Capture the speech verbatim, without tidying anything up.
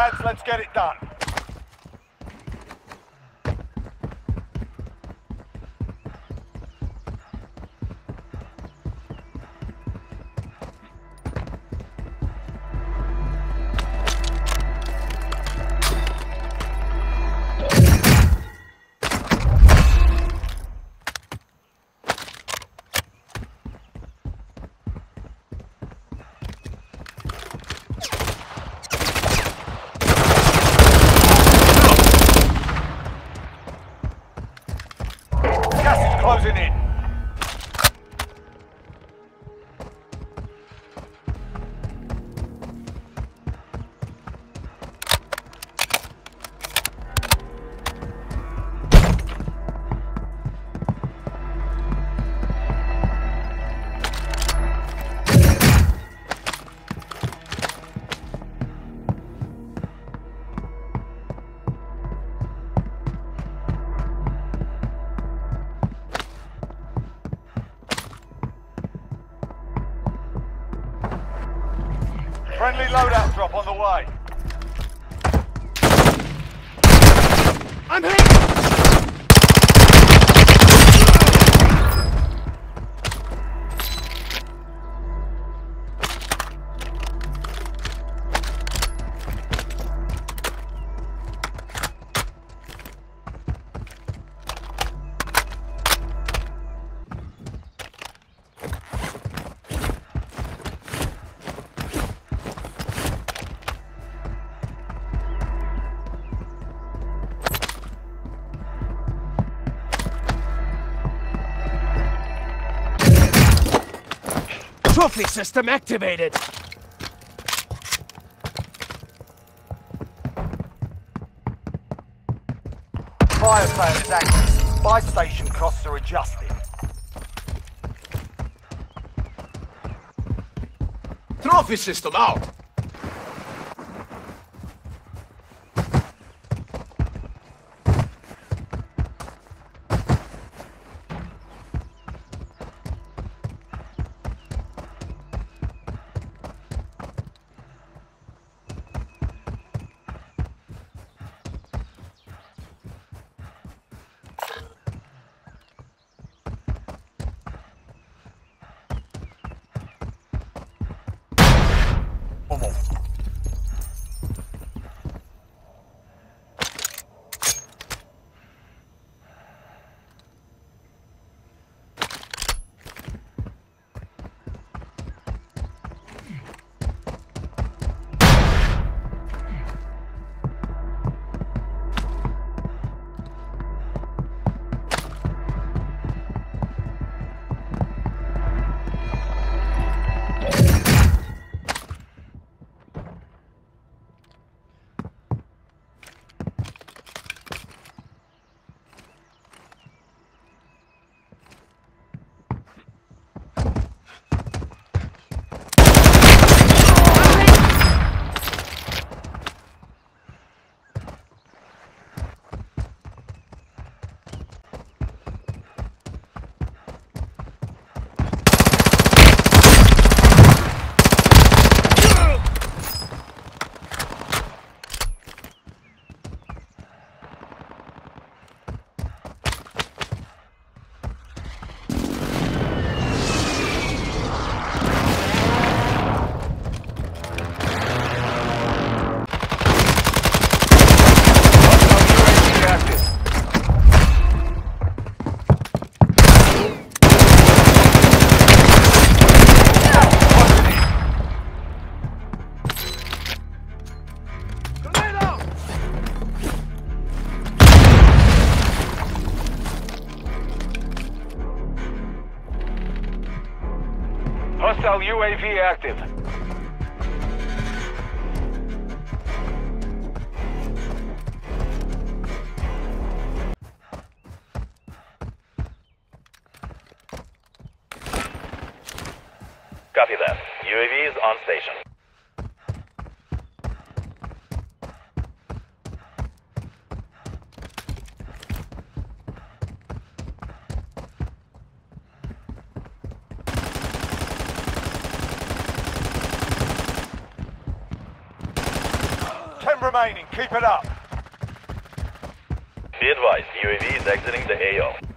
lads, let's get it done. Closing in. Friendly loadout drop on the way. I'm trophy system activated. Fire sale is active. Buy station costs are adjusted. Trophy system out. Hostile U A V active. Copy that. U A V is on station. remaining. Keep it up. Be advised, U A V is exiting the A O.